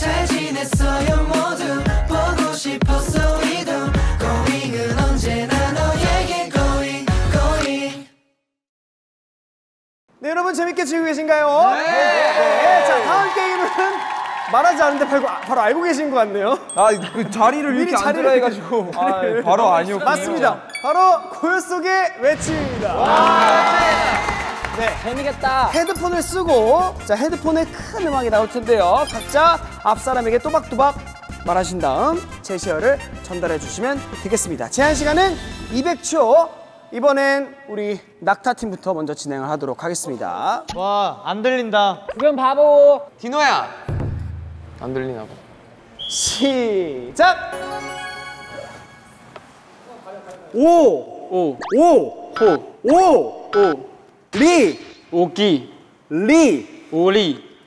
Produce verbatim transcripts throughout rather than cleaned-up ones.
잘 지냈어요 모두 보고 싶었어 이도 Going은 언제나 너에게 Going Going. 네 여러분 재밌게 즐기고 계신가요? 네! 네. 자 다음 게임은 말하지 않은데 바로, 바로 알고 계신 것 같네요. 아, 그 자리를 이렇게 앉으라 해가지고 아, 바로 아니었군요. 맞습니다. 바로 고요 속의 외침입니다. 네, 재미겠다. 헤드폰을 쓰고 자 헤드폰에 큰 음악이 나올 텐데요. 각자 앞 사람에게 또박또박 말하신 다음 제시어를 전달해 주시면 되겠습니다. 제한 시간은 이백 초. 이번엔 우리 낙타 팀부터 먼저 진행을 하도록 하겠습니다. 와, 안 들린다. 그건 바보. 디노야. 안 들리나 봐. 시작! 오! 오! 오! 호! 오! 오! 리! 오기! 리! 오리!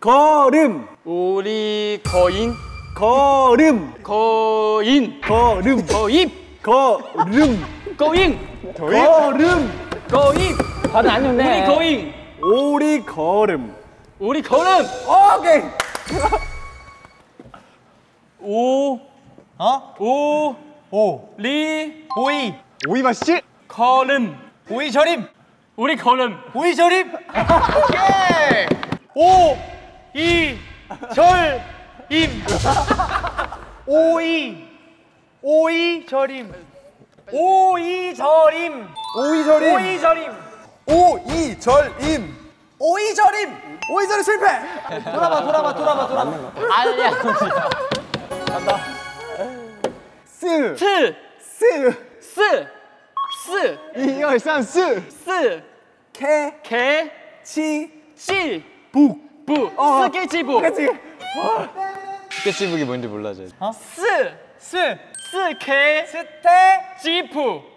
걸음! 오리 거인! 걸음! 거인! 걸음! 거입! 걸음! 거잉! 걸음! 거입! 발음 안 좋네. 우리 거잉! 오리 걸음! 우리 걸음! 오케이! 오, 어? 오, 오, 리, 오이, 오이 맛있지? 걸음, 오이 절임, 우리 걸음, 오이 절임, 오케이, 오, 이, 절, 임, 오이, 오이 절임, 오이 절임, 오이 절임, 오이 절임, 오이 절임, 오이 절임. 오이절이 실패! 돌아봐, 돌아봐, 돌아봐, 돌아봐. 아니야, 진짜. 간다. 쓰. 트. 쓰. 쓰. 쓰. 이열삼 쓰. 쓰. 개. 개. 치. 치. 북. 북. 스케치북. 스케치북이 뭔지 몰라져. 쓰. 쓰. 스케. 스테. 지프.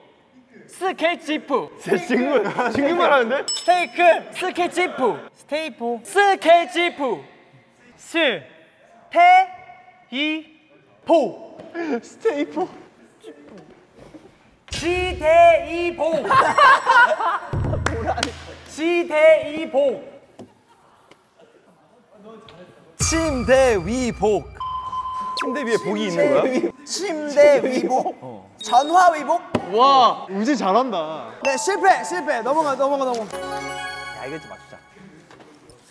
스케치프 지금 지금 말하는데? 스테이크 스케치프 스테이프 스케치프 스테이포 스테이포 지대이보 지대이보 침대 위복 침대 위에 복이 있는 거야? 침대 위복 전화 위복? 와, 우지 잘한다. 네, 실패, 실패. 넘어가, 넘어가, 넘어가. 야, 이거 좀 맞추자.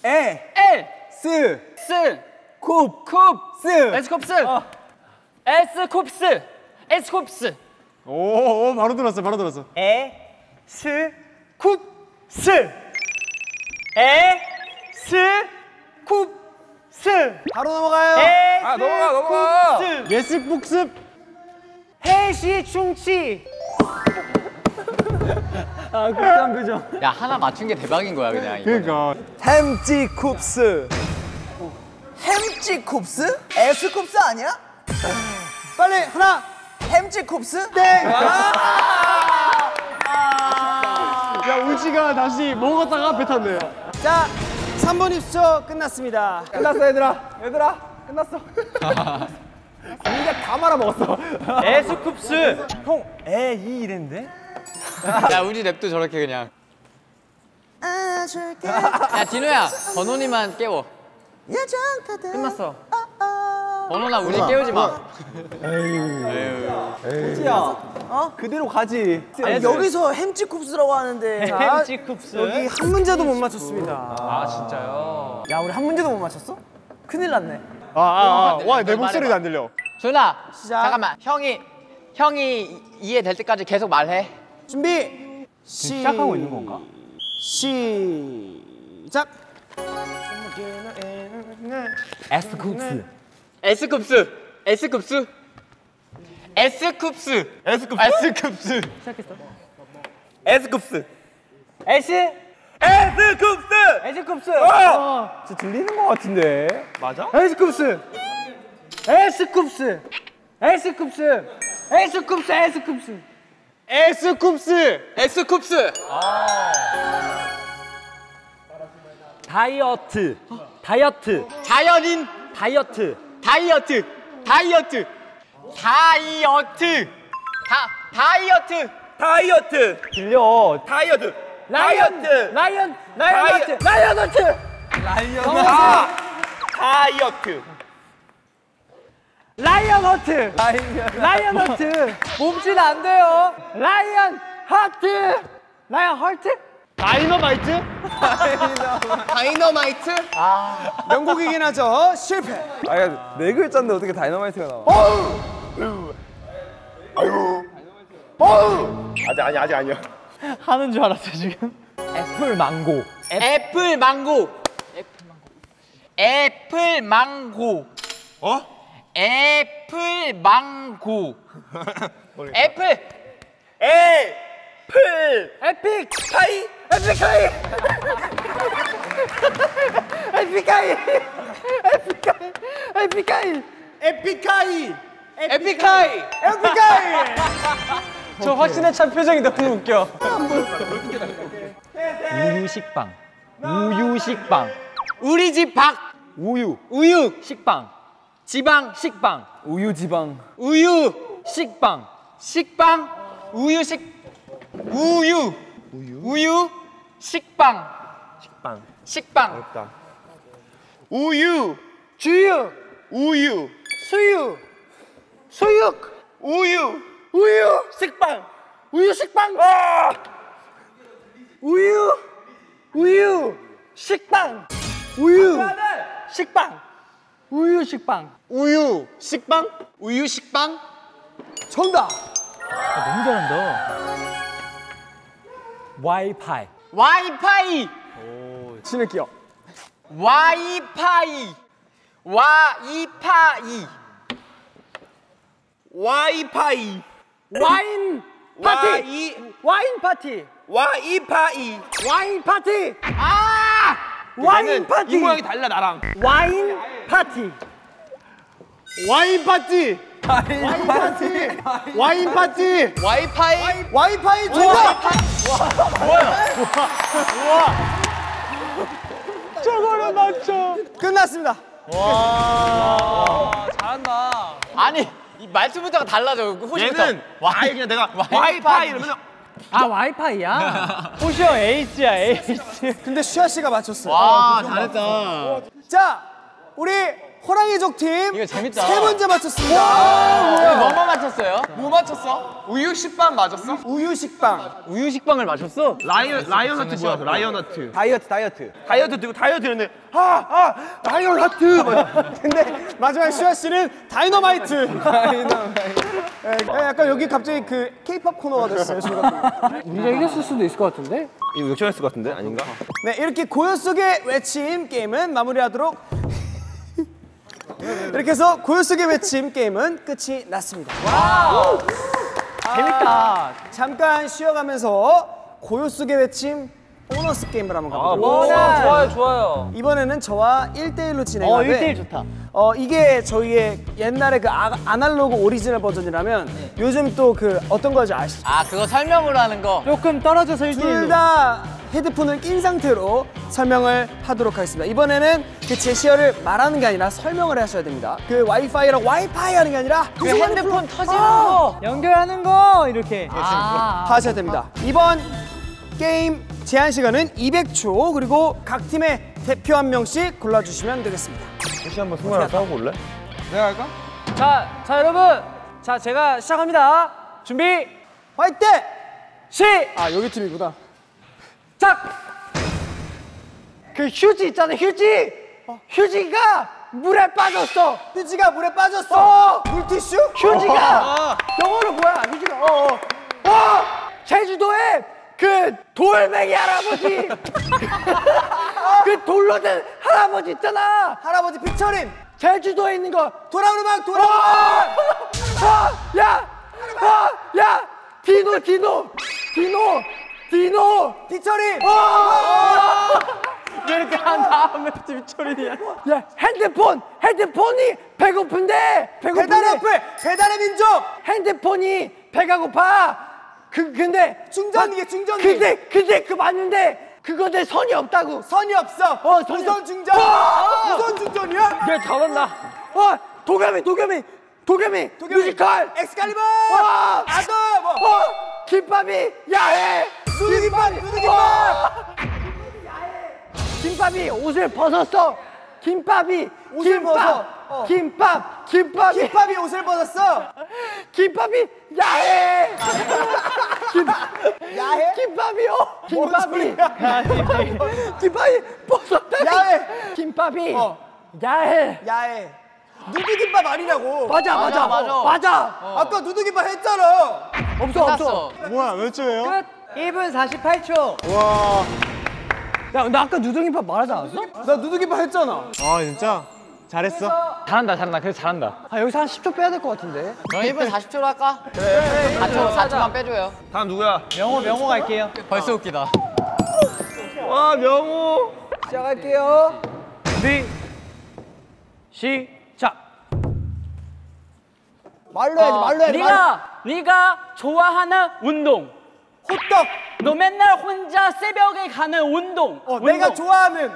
에, 에, 스, 스, 쿱, 쿱, 스, 에스쿱스, 어. 에스쿱스, 에스쿱스. 오, 오, 바로 들었어, 바로 들었어. 에, 스, 쿱, 스, 에, 스, 쿱, 스. 바로 넘어가요. 에, 아, 넘어가, 넘어가. 예습, 복습. 해시 충치. 아, 극단 표정. 야, 하나 맞춘 게 대박인 거야, 그냥. 그러니까. 햄찌 쿱스. 햄찌 쿱스? 에스 쿱스 아니야? 빨리 하나. 햄찌 쿱스? 땡. 아 아 야, 우지가 다시 먹었다가 뱉었네요. 자, 삼 분 이십 초 끝났습니다. 끝났어, 얘들아. 얘들아, 끝났어. 우리가 다 말아먹었어. 에스쿱스 형 에이 이랬는데? 야 우리 랩도 저렇게 그냥 아, 줄게. 야 디노야 번호니만 깨워. 끝났어. 번호나 우리 깨우지 마. 에휴 우지야 어? 그대로 가지. 아니, 여기서 햄찌쿱스라고 하는데 햄찌쿱스 여기 한 문제도 못 맞췄습니다. 아 진짜요? 야 우리 한 문제도 못 맞췄어? 큰일 났네. 아, 아, 아, 와, 내 목소리도 안 들려. 준아, 시작. 잠깐만. 형이, 형이 이해될 때까지 계속 말해. 준비. 시작하고 있는 건가? 시작. 에스쿱스. 에스쿱스. 에스쿱스. 에스쿱스. 에스쿱스. 시작했어. 에스쿱스. 에스. 에스쿱스! 에스쿱스! 어! 진짜 들리는 것 같은데? 맞아? 에스쿱스! 에스쿱스! 에스쿱스! 에스쿱스! 에스쿱스! 에스쿱스! 에스쿱스! 다이어트! 다이어트! 자연인! 다이어트! 다이어트! 다이어트! 다이어트! 다, 다이어트! 다이어트! 들려! 다이어트! 라이언! 라이언! 라이언! 라이언! 라이언! 라이언! 라이언! 라이언! 다이어트. 라이언 허트. 라이언, 라이언 허트. 몸짓 안 돼요. 라이언 하트. 라이언 허트? 다이너마이트? 다이너마이트? 아, 명곡이긴 하죠. 실패. 아, 야, 네 글자인데 어떻게 다이너마이트가 나와? 어우! 아유. 어우! 아직 아니 아직 아니야. 하는 줄 알았어 지금. 애플 망고. 애플 망고. 애플 망고. 애플 망고. 어? 애플 망고. 애플. 애플. 에픽하이. 에픽하이. 에픽하이. 에픽하이. 에픽하이. 에픽하이. 에픽하이! 에픽하이! 저 허신의 참 표정이 너무 웃겨. 우유 식빵. 우유 식빵. 우리 집 박. 우유. 우유 식빵. 지방 식빵. 우유 지방. 우유 식빵. 식빵. 우유 식. 우유. 우유. 우유 식빵. 식빵. 식빵. 어렵다. 우유. 주유. 우유. 수유. 수육! 우유! 우유! 식빵! 우유 식빵! 아! 우유! 우유! 식빵! 우유! 식빵! 우유 식빵! 우유! 식빵! 우유 식빵! 정답! 아, 너무 잘한다. 와이파이! 와이파이! 오, 친해끼요. 와이파이! 와이파이! 와이파이. 와인 파티. 와인 파티. 와이파이. 와인 파티. 아! 와인 파티. 이 모양이 달라 나랑. 와인 파티. 와인 파티. 와인 파티. 와인 파티. 와이파이. 와이파이 정답. 뭐야? 우와. 저거를 맞춰. 끝났습니다. 와. 잘한다. 아니. 이 말투부터가 달라져. 호시부터. 얘는 와이 그냥 내가 와이파이 이러면서 아 와이파이야? 호시 형 에이스야 에이스. 근데 슈아 씨가 맞췄어. 와, 와 잘했다. 자 우리 호랑이족 팀 세 문제 맞췄습니다. 뭐뭐 맞췄어요? 뭐 맞췄어? 우유 식빵 맞았어? 우유 식빵. 우유 식빵을 맞췄어? 라이언 라이언 하트 뭐야? 라이언 하트. 다이어트 다이어트. 다이어트 되고 다이어트였는데 아! 아! 라이언 하트. 근데 마지막에 슈아 씨는 다이너마이트. 다이너마이트. 네, 약간 여기 갑자기 그 케이팝 코너가 됐어요. 우리가 이겼을 수도 있을 것 같은데? 이거 역전했을 것 같은데? 아닌가? 네 이렇게 고요 속의 외침 게임은 마무리하도록. 이렇게 해서 고요 속의 외침 게임은 끝이 났습니다. 와우! 아, 재밌다. 잠깐 쉬어가면서 고요 속의 외침 보너스 게임을 한번 가보도록 하겠습니다. 좋아요, 좋아요. 이번에는 저와 일 대 일로 진행하는데 어, 일 대 일 좋다. 어, 이게 저희의 옛날에 그 아, 아날로그 오리지널 버전이라면 네. 요즘 또 그 어떤 거지 아시죠? 아, 그거 설명으로 하는 거. 조금 떨어져서 일 대 일로. 둘 다 헤드폰을 낀 상태로 설명을 하도록 하겠습니다. 이번에는 그 제시어를 말하는 게 아니라 설명을 하셔야 됩니다. 그 와이파이랑 와이파이 하는 게 아니라 그 핸드폰 터지는 거, 연결하는 거 이렇게 아 하셔야 됩니다. 이번 게임 제한 시간은 이백 초. 그리고 각 팀의 대표 한 명씩 골라주시면 되겠습니다. 혹시 한번 승관아 싸우고 올래? 내가 할까? 자, 자 여러분, 자 제가 시작합니다. 준비, 화이트! 시! 아 여기 팀이구나. 짝! 그 휴지 있잖아, 휴지! 어? 휴지가 물에 빠졌어! 휴지가 물에 빠졌어! 어! 물티슈? 휴지가! 영어로 뭐야, 휴지가? 어, 어. 어! 제주도에 그 돌멩이 할아버지! 그 돌로 된 할아버지 있잖아! 할아버지 피처링! 제주도에 있는 거! 돌아오는 막, 돌아오는 막! 어! 야! 어! 야! 디노, 디노! 디노! 디노! 피처링! 이렇게 한 다음에 피처링이야. 야, 핸드폰! 핸드폰이 배고픈데! 배고픈데! 배달의 어플! 배달의 민족! 핸드폰이 배가 고파! 그, 근데! 충전기에 충전기! 근데, 근데 그 맞는데! 그거 내 선이 없다고! 선이 없어! 어, 선이 무선 충전! 어! 무선 충전이야? 얘 잘한다! 어! 도겸이, 도겸이! 도겸이! 뮤지컬! 엑스칼리버! 어! 아더! 뭐! 어! 김밥이 야해! 누드김밥! 누드김밥! 김밥이 옷을 벗었어! 김밥이 옷을 벗어. 어. 김밥, 김밥이 김밥이 옷을 벗었어. 김밥이 야해. 김, 야해? 김밥이요. 김밥이. 김밥이 벗었다. 야해. 김밥이 어. 야해. 야해. 누드김밥 아니냐고. 맞아 맞아 맞아. 어. 맞아. 어. 아까 누드김밥 했잖아. 없어 없어. 뭐야 몇 초예요? 끝. 일 분 사십팔 초. 와. 야, 나 아까 누드김밥 말하지 않았어? 나 누드김밥 했잖아. 아, 진짜? 잘했어? 잘한다, 잘한다. 그래서 잘한다. 아, 여기서 한 십 초 빼야 될 것 같은데. 그럼 일 분 사십 초로 할까? 그래. 사 초, 사 초만 빼줘요. 다음 누구야? 명호, 명호 갈게요. 벌써 웃기다. 와, 명호. 시작할게요. 네. 시작. 말로 해야지, 말로 해야지. 네가, 네가 좋아하는 운동. 호떡. 너 맨날 혼자 새벽에 가는 운동. 어, 운동. 내가 좋아하는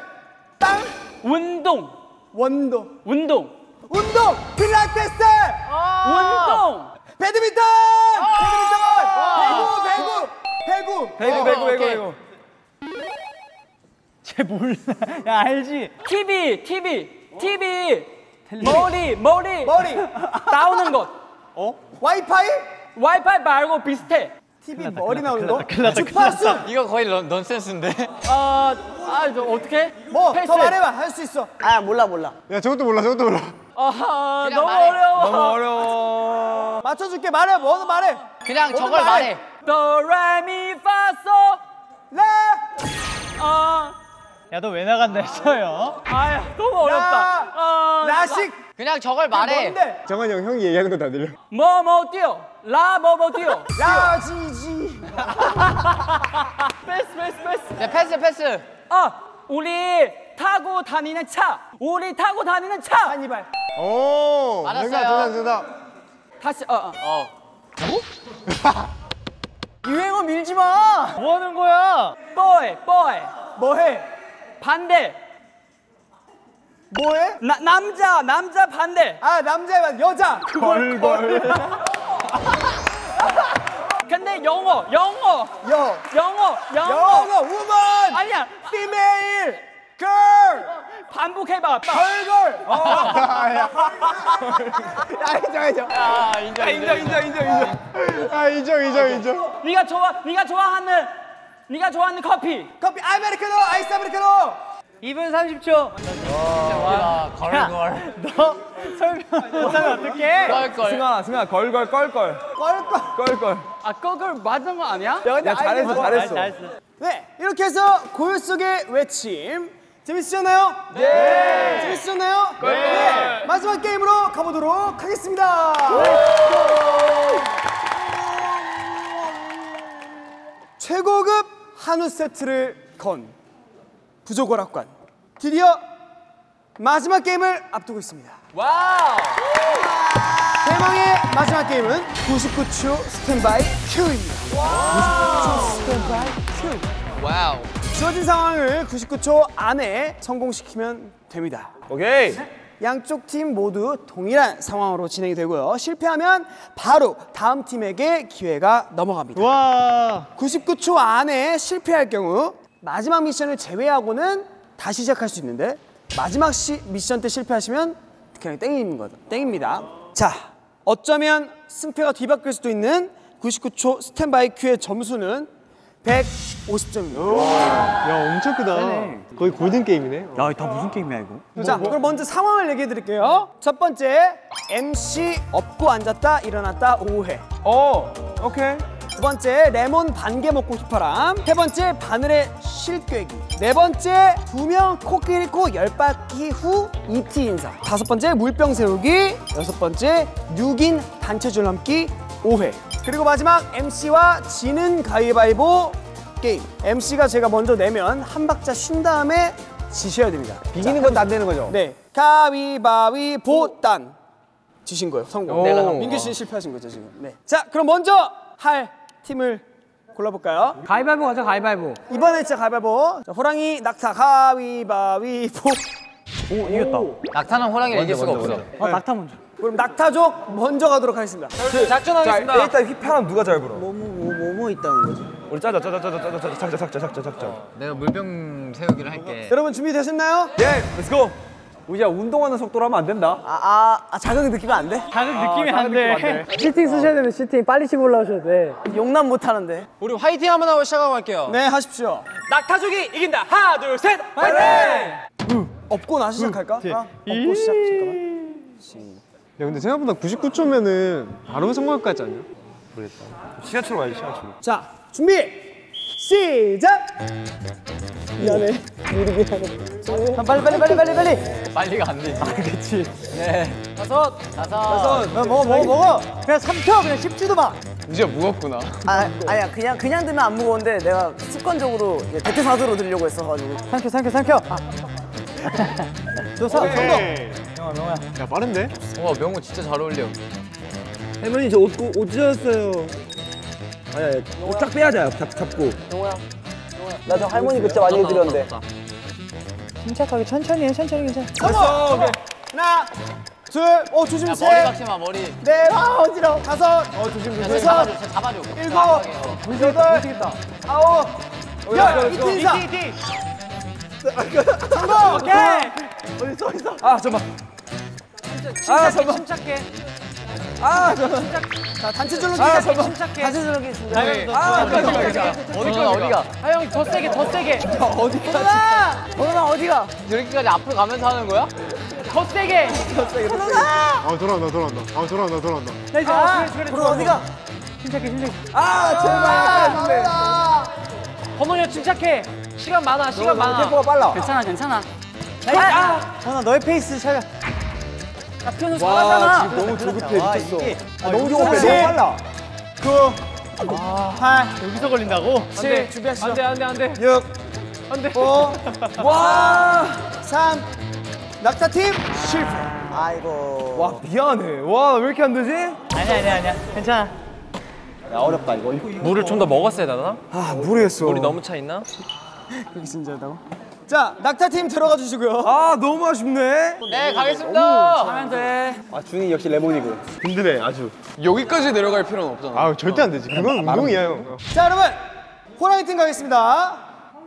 땅 운동. 원동. 운동. 운동. 필라테스. 아 운동. 배드민턴. 아 배드민턴. 배구 배구 배구 배구 배구 배구 배구. 쟤 몰라. 야 알지. 티비 티비 티비. 머리 머리 머리. 나오는 것. 어? 와이파이? 와이파이 말고 비슷해. 티비 머리 나오는 거? 주파수! 이거 거의 런, 넌센스인데? 아... 아... 어떻게? 뭐! 더 말해봐! 할 수 있어! 아 몰라 몰라. 야 저것도 몰라 저것도 몰라. 아... 너무 말해. 어려워. 너무 어려워. 맞춰줄게. 말해! 뭐든 말해! 그냥 저걸 말해! 도레미파소 레! 아... 야 너 왜 나간다 했어요? 아야 너무 어렵다. 아... 라식! 그냥 저걸 말해. 정한 형, 형이 얘기하는 거 다 들려. 뭐뭐 뛰어. 라 뭐뭐 뛰어. 야 지지. 패스 패스 패스. 네, 패스 패스. 아 우리 타고 다니는 차. 우리 타고 다니는 차. 한이발. 오. 알았어요. 정답 정답. 다시 어 어. 어. 유행어 밀지 마. 뭐 하는 거야? 뭐해 뭐해. 뭐해. 반대. 뭐해? 나, 남자, 남자 반대. 아, 남자만 여자. 그걸 걸. 근데 영어, 영어. 여. 영어, 영어. 영어, woman. 아니야. female, girl. 반복해봐. 걸걸. 어. 야, 인정, 인정. 아, 인정, 인정, 인정, 인정. 아, 인정, 인정, 인정. 네가 좋아, 네가 좋아하는, 네가 좋아하는 커피. 커피, 아메리카노, 아이스 아메리카노. 이 분 삼십 초. 와, 걸걸. 너 설명 못하면 어떡해? 걸걸. 승아, 승아, 걸걸, 껄껄. 껄껄. 껄껄. 아, 껄껄 맞은 거 아니야? 야, 근데 야, 잘했어, 잘했어. 잘했어. 네, 이렇게 해서 고요 속의 외침. 재밌으셨나요? 네. 네. 재밌으셨나요? 네. 네. 마지막 게임으로 가보도록 하겠습니다. 최고급 한우 세트를 건. 부족오락관 드디어 마지막 게임을 앞두고 있습니다. 와우! 대망의 마지막 게임은 구십구 초 스탠바이 큐입니다. 와우! 구십구 초 스탠바이 큐. 와우! 주어진 상황을 구십구 초 안에 성공시키면 됩니다. 오케이! 양쪽 팀 모두 동일한 상황으로 진행이 되고요. 실패하면 바로 다음 팀에게 기회가 넘어갑니다. 와! 구십구 초 안에 실패할 경우 마지막 미션을 제외하고는 다시 시작할 수 있는데 마지막 시, 미션 때 실패하시면 그냥 땡인 거죠. 땡입니다. 자, 어쩌면 승패가 뒤바뀔 수도 있는 구십구 초 스탠바이 큐의 점수는 백오십 점입니다. 야, 엄청 크다. 네네. 거의 골든 게임이네. 야, 다 무슨 게임이야 이거? 자, 그럼 먼저 상황을 얘기해 드릴게요. 첫 번째, 엠씨 엎고 앉았다 일어났다 오해. 어, 오케이. 두 번째, 레몬 반 개 먹고 휘파람. 세 번째, 바늘에 실꿰기. 네 번째, 두 명 코끼리 코 열 바퀴 후 이티 인사. 다섯 번째, 물병 세우기. 여섯 번째, 육인 단체 줄 넘기 오 회. 그리고 마지막, 엠씨와 지는 가위바위보 게임. 엠씨가 제가 먼저 내면 한 박자 쉰 다음에 지셔야 됩니다. 비기는 것도 안 되는 거죠? 네. 가위바위보 딴. 지신 거예요, 성공. 내가 성공. 민규 씨는 실패하신 거죠, 지금. 네. 자, 그럼 먼저 할 팀을 골라볼까요? 가위바위보 가자, 가위바위보. 이번에 진짜 가위바위보. 자, 호랑이, 낙타, 가위바위보. 오, 이겼다. 낙타는 호랑이를 이길 수가 먼저, 없어. 먼저. 아, 네. 낙타 먼저. 그럼 낙타족 먼저 가도록 하겠습니다. 작전하겠습니다. 자, 일단 휘파람 누가 잘 불어? 뭐뭐 뭐, 뭐, 뭐 있다는 거지? 우리 짜자, 짜자, 짜자, 짜자, 짜자, 짜자, 짜자, 짜자, 짜자. 어, 내가 물병 세우기를 할게. 여러분 준비되셨나요? 예, 렛츠고! 우지야, 운동하는 속도로 하면 안 된다. 아, 아, 자극 느끼면 안 돼? 자극 느끼면 안 돼. 시팅 쓰셔야 되는데, 시팅. 빨리 치고 올라오셔야 돼. 용납 못 하는데. 우리 화이팅 한번 하고 시작하고 갈게요. 네, 하십시오. 낙타족이 이긴다. 하나, 둘, 셋, 화이팅! 으, 업고 나서 시작할까? 하나, 업고 시작. 잠깐만. 야, 근데 생각보다 구십구 초면은 바로 성공할 것 같지 않냐? 모르겠다. 시간초로 가야지, 시간초로. 자, 준비! 시작! 미안해. 미리 미안해. 빨리 빨리 빨리 빨리 빨리. 빨리가 안 돼. 알겠지. 네. 다섯, 다섯. 다섯. 먹어 먹어 먹어. 그냥 삼켜. 그냥 씹지도 마. 우지야 무겁구나. 아 아니야. 그냥 그냥 들면 안 무거운데 내가 습관적으로 대퇴사두로 들려고 했어가지고. 삼켜 삼켜 삼켜. 너 삼. 명아 명아. 야 빠른데? 와 명호 진짜 잘 어울려. 할머니 저 옷 옷 찢었어요. 아니, 옷 쫙 빼야죠, 잡고. 영호야, 영호야. 나 저 할머니 그때 많이 해드렸는데. 침착하게 천천히 해, 천천히 괜찮아. 됐어, 오케이. 하나, 둘, 어, 조심, 셋. 머리 박지 마, 머리. 네, 아, 어지러워. 다섯, 어, 조심, 조심. 여섯, 일곱, 여덟, 아홉, 열, 이팅 인사. 성공, 오케이. 어딨어, 어딨어. 아, 잠깐만. 아, 잠깐만. 침착해. 아, 잠깐만. 자, 단체 줄넘기 시작해, 침착해. 단체 줄넘기 있습니다. 아, 어디까지 가? 어디가, 어디가? 아, 형, 더 세게, 더 세게. 야, 어디까지? 도나! 도나, 어디가? 이렇게까지 앞으로 가면서 하는 거야? 더 세게! 더 세게, 더 세게. 아, 돌아온다, 돌아온다. 아, 돌아온다, 돌아온다. 야, 이제, 아, 그래, 그래. 도나, 어디가? 침착해, 침착해. 아, 제발. 아, 번호야, 침착해. 시간 많아, 시간 많아. 템포가 빨라. 괜찮아, 괜찮아. 아, 도나, 너의 페이스 찾아. 나 표현을 잘하잖아. 지금 너무 조급해, 미쳤어. 아, 너무 조급해, 너무 빨라. 구, 아, 팔. 여기서 걸린다고? 칠, 준비하시죠. 안 돼, 안 돼, 안 돼. 육, 안 돼. 오, 와, 삼, 낙타팀 실패. 아이고. 와, 미안해. 와, 왜 이렇게 안 되지? 아니야, 아니야, 아니야. 괜찮아. 야, 어렵다, 이거. 물을 좀 더 먹었어야 되나? 아, 모르겠어. 물이 너무 차 있나? 그게 진짜였다고? 자, 낙타팀 들어가 주시고요. 아, 너무 아쉽네. 네, 가겠습니다. 가면 돼. 아, 준이 역시 레몬이고. 힘드네, 아주. 여기까지 내려갈 필요는 없잖아. 아, 절대 안 되지. 그건 운동이야, 형. 자, 여러분. 호랑이 팀 가겠습니다.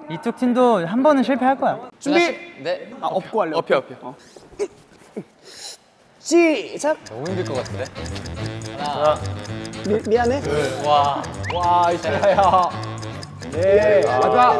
이쪽 팀도 한 번은 실패할 거야. 준비. 네. 아, 업고 할래. 업혀, 업혀. 어. 시작. 너무 힘들 것 같은데. 하나. 하나. 미, 미안해. 둘. 와. 와, 이 자야야. 네. 맞아.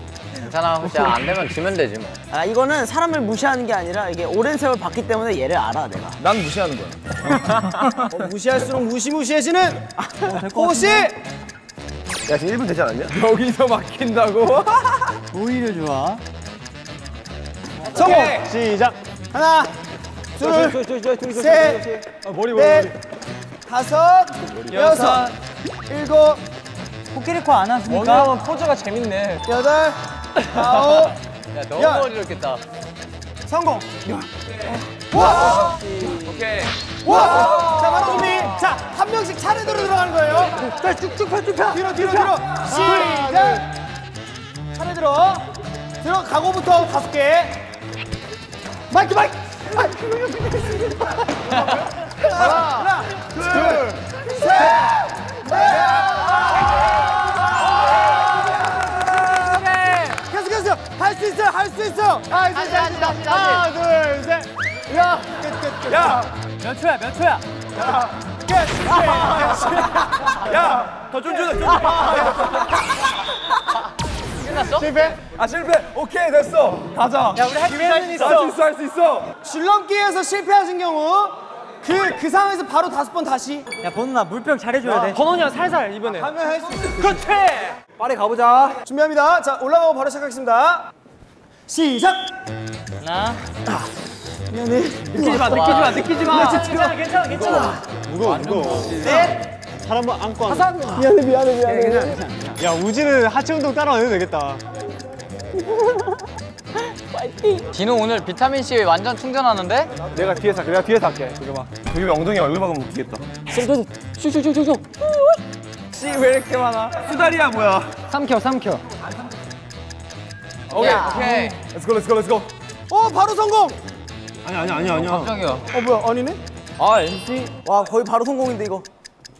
괜찮아, 호시 안 되면 지면 되지 뭐. 아, 이거는 사람을 무시하는 게 아니라 이게 오랜 세월 봤기 때문에 얘를 알아, 내가. 난 무시하는 거야. 어, 무시할수록 무시무시해지는 호시! 야, 지금 일 분 되지 않았냐? 여기서 막힌다고? 오히려 좋아. 성공! 시작! 하나, 둘, 셋, 넷, 다섯, 여섯, 일곱. 코끼리코 안 왔으니까. 원형은 포즈가 재밌네. 여덟, 아홉, 야, 너무 어지럽겠다. 성공! 와! 오케이. 와! 자, 바로 준비! 자, 한 명씩 차례대로 들어가는 거예요. 자, 쭉쭉 펴, 쭉 펴! 뒤로, 뒤로, 뒤로! 시작! 차례 들어. 들어가고부터 다섯 개. 마이크, 마이크! 하나, 둘, 셋, 넷! 계속해서! 할 수 있어! 할 수 있어! 할 수 있어! 하나, 둘, 셋! 야! 끝, 끝, 끝. 야! 몇 초야, 몇 초야? 야! 끝! 야! 더 쫀쫀해, 쫀쫀해. 끝났어? 실패? 아, 실패! 오케이, 됐어! 가자! 야, 우리 할 수 있어! 할 수 있어, 할 수 있어! 줄넘기에서 실패하신 경우 그, 그 상황에서 바로 다섯 번 다시. 야, 번훈아, 물병 잘해줘야 돼. 번훈이야, 살살, 이번에. 하면 할 수 있어. 그렇지! 빨리 가보자. 준비합니다. 자, 올라가고 바로 시작하겠습니다. 시작! 하나. 미안해. 느끼지 마, 느끼지 마, 느끼지 마. 괜찮아, 괜찮아, 괜찮아. 무거워, 무거워. 네. 잘 한번 안고 하자. 미안해, 미안해, 미안해. 괜찮아, 괜찮아. 야, 우지는 하체 운동 따라 안 해도 되겠다. 파이팅. 디노 오늘 비타민C 완전 충전하는데? 내가 뒤에서 할게, 내가 뒤에서 할게. 저기 봐. 저기 엉덩이 얼굴만큼 웃기겠다. 슉슉슉슉슉. 씨, 왜 이렇게 많아? 수다리야, 뭐야. 삼켜, 삼켜. 오케이, 오케이. Let's go, let's go, let's go. 어, 바로 성공! 아니, 아니, 아니, 아니야. 갑자기야. 어, 뭐야, 아니네? 아, 엠씨. 와, 거의 바로 성공인데, 이거.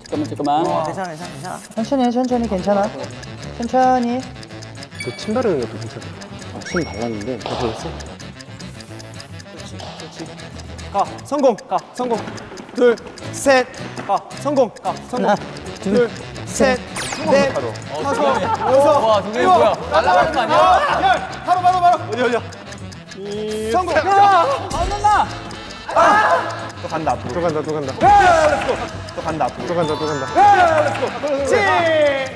잠깐만, 잠깐만. 와. 괜찮아, 괜찮아, 괜찮아. 천천히 해, 천천히, 괜찮아. 천천히. 그 침 바르는 것도 괜찮아. 아, 침 발랐는데, 다 보였어? 그렇지, 그렇지. 가, 성공, 가, 성공. 둘, 셋, 가, 성공, 가, 성공. 하나, 둘, 둘, 셋. 네, 다섯, 여섯, 와, 동생이 뭐야? 날라가는 거 아니야? 열, 바로, 바로, 바로. 어디, 어디야? 이... 성공! 야! 안 된다! 아! 또 간다, 앞으로. 또 간다, 또 간다. 야! 렛츠고! 또 간다, 앞으로. 또 간다, 또 간다. 야! 렛츠고!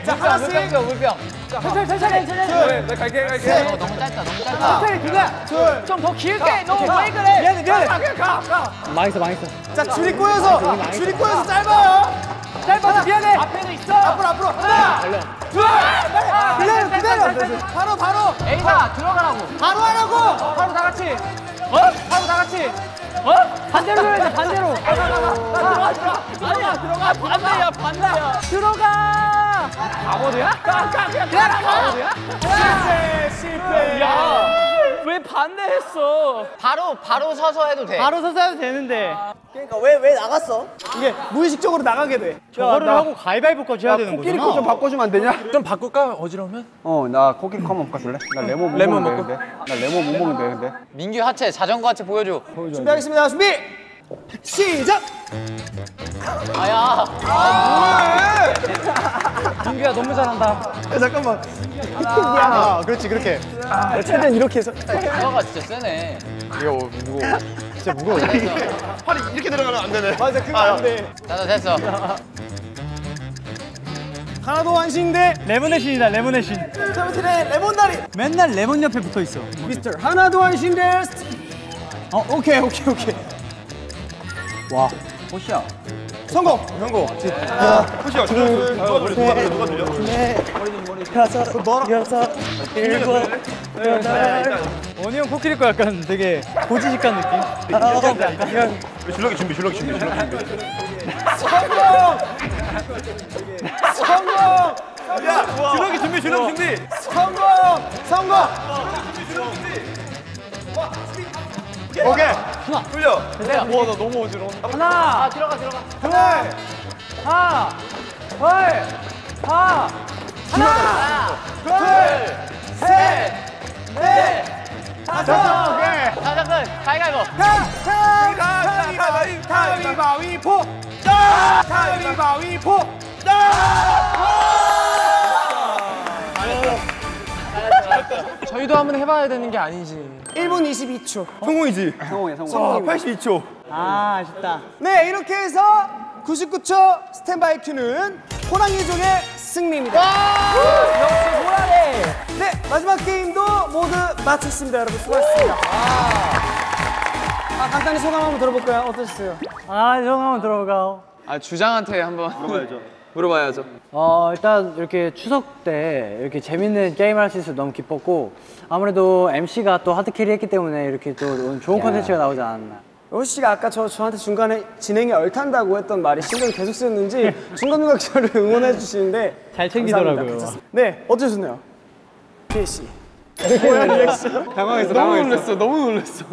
시작! 하나씩! 물병, 천천히, 천천히, 천천히. 나 갈게, 갈게. 너무 짧다, 너무 짧다. 천천히, 그냥. 둘. 좀 더 길게. 너 왜 그래? 미안해, 미안해. 가, 가, 가. 망했어, 망했어. 자, 줄이 꼬여서, 줄이 꼬여서 짧아요. 짧아서 미안해. 앞에도 있어. 앞으로 앞으로. 하나, 하나 둘, 아, 기다려, 기다려. 기다려. 바로 바로. 에이다 들어가라고. 바로 하라고. 어, 바로 다 같이. 어? 바로 다 같이. 어? 반대로 해야 돼. 반대로. 들어가 들어가. 아니야 들어가. 반대야 반대야. 들어가. 바보들야? 가가가가 바보들야? 실패 실패. 야. 왜 반대했어? 바로 바로 서서 해도 돼. 바로 서서 해도 되는데. 아... 그러니까 왜 왜 나갔어? 이게 무의식적으로 나가게 돼. 저거를 나... 하고 가위바위보까지 해야 되는 거잖아. 코끼리 컵 좀 바꿔주면 안 되냐? 좀 바꿀까? 어지러우면? 어, 나 코끼리 컵 먹고 줄래? 나 레몬 못 레몬 먹으면 되는데. 나 레몬 못 먹으면 되는데. 민규 하체, 자전거 하체 보여줘. 보여줘. 준비하겠습니다. 준비! 시작! 아야. 아, 뭐해? 민규야 너무 잘한다. 야, 잠깐만. 하나. 아, 그렇지 그렇게. 아, 최대한 이렇게 해서. 대화가 진짜 세네. 이거 무거워. 진짜 무거워. 팔이 이렇게 들어가면 안 되네. 맞아, 그거 안 돼. 나도 됐어. 하나 더 완신인데. 레몬의 신이다, 레몬의 신. 트로트의 레몬 다리. 맨날 레몬 옆에 붙어 있어. 미스터 하나 더 완신인데. 어, 오케이 오케이 오케이. 와, 호시야. 성공! 성공! 호시야, 누가 돌려? 누가 돌려? 여섯, 여섯, 일곱, 여덟. 원희 형 코끼리 거 약간 되게 고지식한 느낌? 아, 약간. 줄넘기 준비, 줄넘기 준비, 줄넘기 준비. 성공! 성공! 야, 줄넘기 준비, 줄넘기 준비. 성공! 성공! 줄넘기 준비, 줄넘기 준비. 오케이! 하나! 돌려! 와, 나 너무 어지러워. 하나! 아, 들어가, 들어가. 둘! 하나! 둘! 하나! 하나! 둘! 셋! 넷! 다섯! 오케이! 자, 잠깐! 가위바위보! 가위바위보! 가위바위보! 가위바위보! 저희도 한번 해봐야 되는 게 아니지. 일 분 이십이 초. 성공이지? 성공이야, 성공. 팔십이 초. 아, 아쉽다. 네, 이렇게 해서 구십구 초 스탠바이 큐는 호랑이족의 승리입니다. 역시 호랑이! 네, 마지막 게임도 모두 마쳤습니다. 여러분, 수고하셨습니다. 아, 간단히 소감 한번 들어볼까요? 어떠셨어요? 아, 소감 한번 들어볼까요? 아, 주장한테 한번 물어봐야죠. 물어봐야죠. 어, 일단 이렇게 추석 때 이렇게 재밌는 게임을 할 수 있어서 너무 기뻤고, 아무래도 엠씨가 또 하드캐리 했기 때문에 이렇게 또 오늘 좋은 콘텐츠가 나오지 않았나. 호시씨가 아까 저, 저한테 중간에 진행이 얼탄다고 했던 말이 신경이 계속 쓰였는지 중간중간 저를 응원해 주시는데 잘 챙기더라고요. 네, 어떠셨나요? 피에씨. 뭐야, 리액션? 당황했어, 너무 놀랐어, 너무 놀랐어.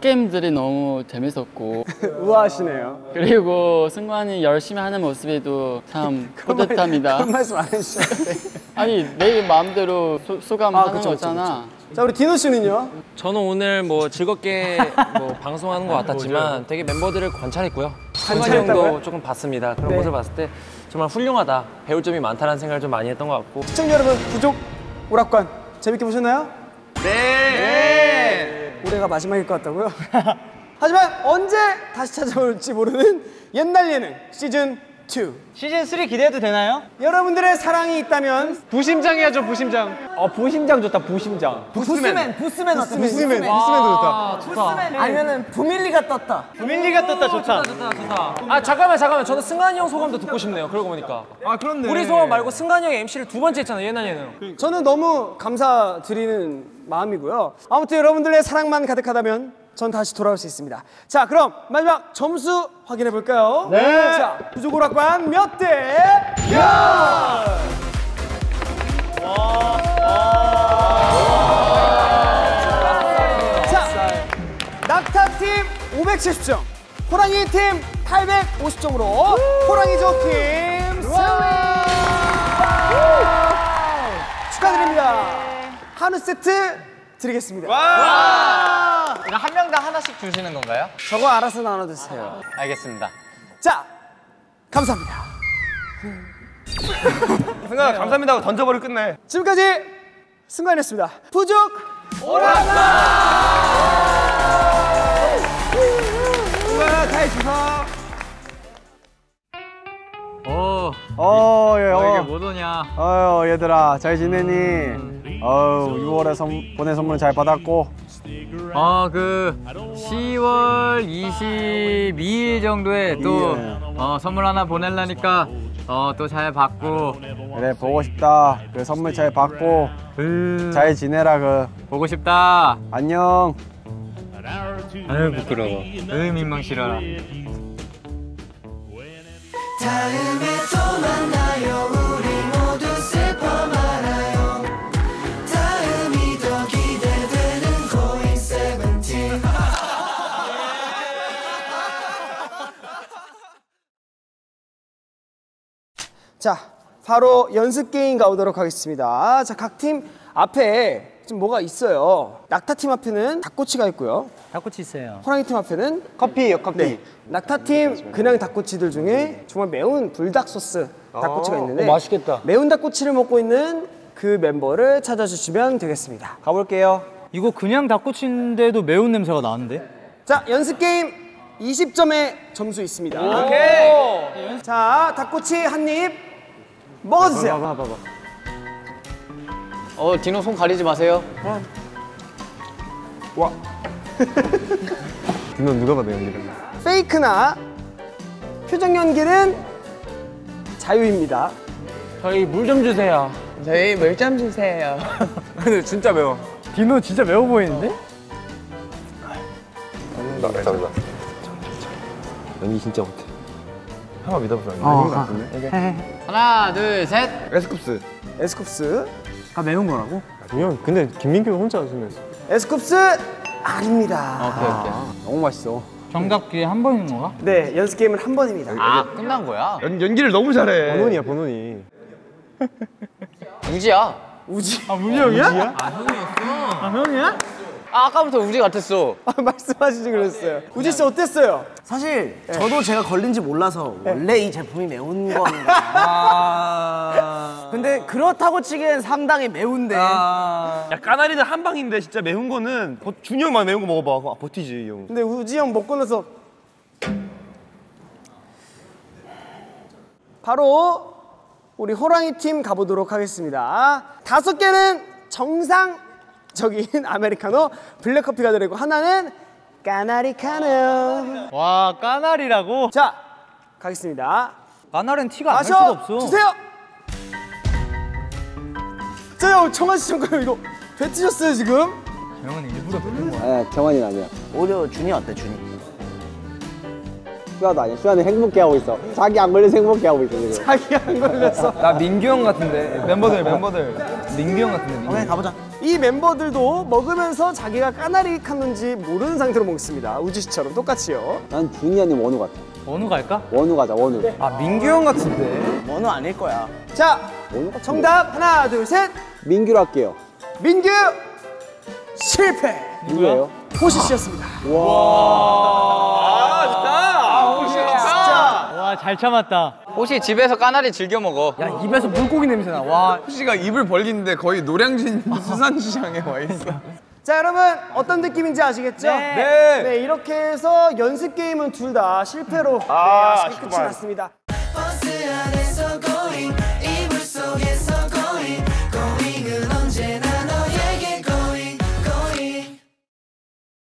게임들이 너무 재밌었고 우아하시네요. 그리고 승관이 열심히 하는 모습에도 참 뿌듯합니다. 그런 말씀 안 해주셔도 돼. 아니, 내 마음대로 소, 소감 아, 하는 그쵸, 거잖아. 그쵸, 그쵸, 그쵸. 자, 우리 디노 씨는요? 저는 오늘 뭐 즐겁게 뭐 방송하는 것 같았지만 되게 멤버들을 관찰했고요. 승관이 형도 조금 봤습니다. 그런 네. 모습을 봤을 때 정말 훌륭하다, 배울 점이 많다는 생각을 좀 많이 했던 것 같고. 시청자 여러분, 부족오락관 재밌게 보셨나요? 네! 네. 올해가 마지막일 것 같다고요? 하지만 언제 다시 찾아올지 모르는 옛날 예능 시즌 투 시즌 쓰리 기대해도 되나요? 여러분들의 사랑이 있다면 부심장이야죠, 부심장. 어, 부심장 좋다, 부심장. 부스맨, 부스맨 어때? 부스맨, 부스맨도 좋다. 부스맨 아니면은 부밀리가 떴다. 부밀리가 떴다 좋다. 좋다, 좋다. 아, 잠깐만, 잠깐만. 저는 승관이 형 소감도 듣고 싶네요. 그러고 보니까. 아, 그렇네. 우리 소감 말고 승관이 형이 엠씨를 두 번째 했잖아요, 옛날 예능. 저는 너무 감사드리는 마음이고요. 아무튼 여러분들의 사랑만 가득하다면 전 다시 돌아올 수 있습니다. 자, 그럼 마지막 점수 확인해 볼까요? 네. 자, 부족오락관 몇 대 영! 와. 와. 오백칠십 점, 호랑이 팀 팔백오십 점으로 호랑이조 팀 승리! 축하드립니다. 한우 세트 드리겠습니다. 한 명당 하나씩 주시는 건가요? 저거 알아서 나눠주세요. 아, 알겠습니다. 자, 감사합니다. 승관아, 감사합니다고 던져버리고 끝내. 지금까지 승관이었습니다. 부족오락관! 승관아, 잘 주사. 오, 어, 예, 어, 이게 못 오냐? 어휴, 얘들아, 잘 지내니? 음. 어우, 유월에 선, 보낸 선물 잘 받았고. 어, 그 시월 이십이일 정도에 또 예. 어, 선물 하나 보내려니까 어, 또 잘 받고. 그래, 보고 싶다. 그 선물 잘 받고 음. 잘 지내라. 그 보고 싶다. 안녕. 아유, 부끄러워. 으, 민망시러라. 다음에 또 만나요. 우리 모두 슬퍼 말아요. 다음이 더 기대되는 고잉 세븐틴. 자, 바로 연습 게임 가보도록 하겠습니다. 자, 각 팀 앞에 지금 뭐가 있어요. 낙타팀 앞에는 닭꼬치가 있고요. 닭꼬치 있어요. 호랑이팀 앞에는 커피예요, 커피. 네. 낙타팀 그냥 닭꼬치들 중에 정말 매운 불닭 소스 닭꼬치가 있는데, 오, 맛있겠다. 매운 닭꼬치를 먹고 있는 그 멤버를 찾아주시면 되겠습니다. 가볼게요. 이거 그냥 닭꼬치인데도 매운 냄새가 나는데? 자, 연습 게임 이십 점의 점수 있습니다. 오케이. 자, 닭꼬치 한 입 먹어주세요. 봐봐, 봐봐, 봐봐. 어, 디노 손 가리지 마세요. 와. 와. 디노 누가 봐도 연기를. 페이크나 표정 연기는 자유입니다. 저희 물 좀 주세요. 저희 물 좀 주세요. 근데 진짜 매워. 디노 진짜 매워 보이는데? 나 매달라. 연기 진짜 못해. 한번 믿어보자. 이거 같은데. 하나, 둘, 셋. 에스쿱스. 에스쿱스. 다 매운 거라고? 그냥 근데 김민규 혼자 하시면서 에스쿱스 아닙니다. 아, 오케이, 오케이. 아, 너무 맛있어. 정답 기회 한 번인 건가? 네, 연습 게임은 한 번입니다. 아, 연, 끝난 거야? 연, 연기를 너무 잘해. 본원이야, 본원이. 우지야. 우지. 아, 우지 형이야? 우지야? 아, 형이었어. 아, 형이야? 아, 아까부터 우지 같았어. 아, 말씀하시지 그랬어요. 우지 씨 어땠어요? 사실 네. 저도 제가 걸린지 몰라서 네. 원래 이 제품이 매운 겁니다. 아... 근데 그렇다고 치기엔 상당히 매운데. 아... 야, 까나리는 한 방인데 진짜 매운 거는 버... 준이 형만 매운 거 먹어봐. 아, 버티지, 이 형. 근데 우지 형 먹고 나서 바로 우리 호랑이 팀 가보도록 하겠습니다. 다섯 개는 정상 저기 아메리카노 블랙커피가 들어있고, 하나는 까나리카노. 와, 까나리라고? 자, 가겠습니다. 까나리는 티가 안 날 수가 없어. 주세요. 저요, 정한 씨 정도요. 이거 뱉으셨어요 지금? 정한이 일부러 뱉는 거야. 아, 정한이 아니야. 오히려 준이 어때, 준이? 수아도 아니야. 수아는 행복해 하고 있어. 자기 안 걸려서 행복해 하고 있어 지금. 자기 안 걸렸어. 나 민규 형 같은데. 멤버들 멤버들. 민규 형 같은데. 민규. 오케이, 가보자. 이 멤버들도 먹으면서 자기가 까나리카노인지 모르는 상태로 먹습니다. 우지 씨처럼 똑같이요. 난 준이 아니면 원우 같아. 원우 갈까? 원우 가자, 원우. 네. 아, 민규 형 같은데. 원우 아닐 거야. 자, 정답 거. 하나, 둘, 셋. 민규로 할게요. 민규 실패. 누구예요? 호시 씨였습니다. 와. 와. 아, 진짜. 아, 호시 진짜. 와, 잘 참았다. 호시 집에서 까나리 즐겨 먹어. 야, 입에서 물고기 냄새 나. 와, 호시가 입을 벌리는데 거의 노량진 수산시장에 와 있어. 자, 여러분 어떤 느낌인지 아시겠죠? 네. 네. 네, 이렇게 해서 연습 게임은 둘 다 실패로 아, 네, 아쉽게 끝이 났습니다.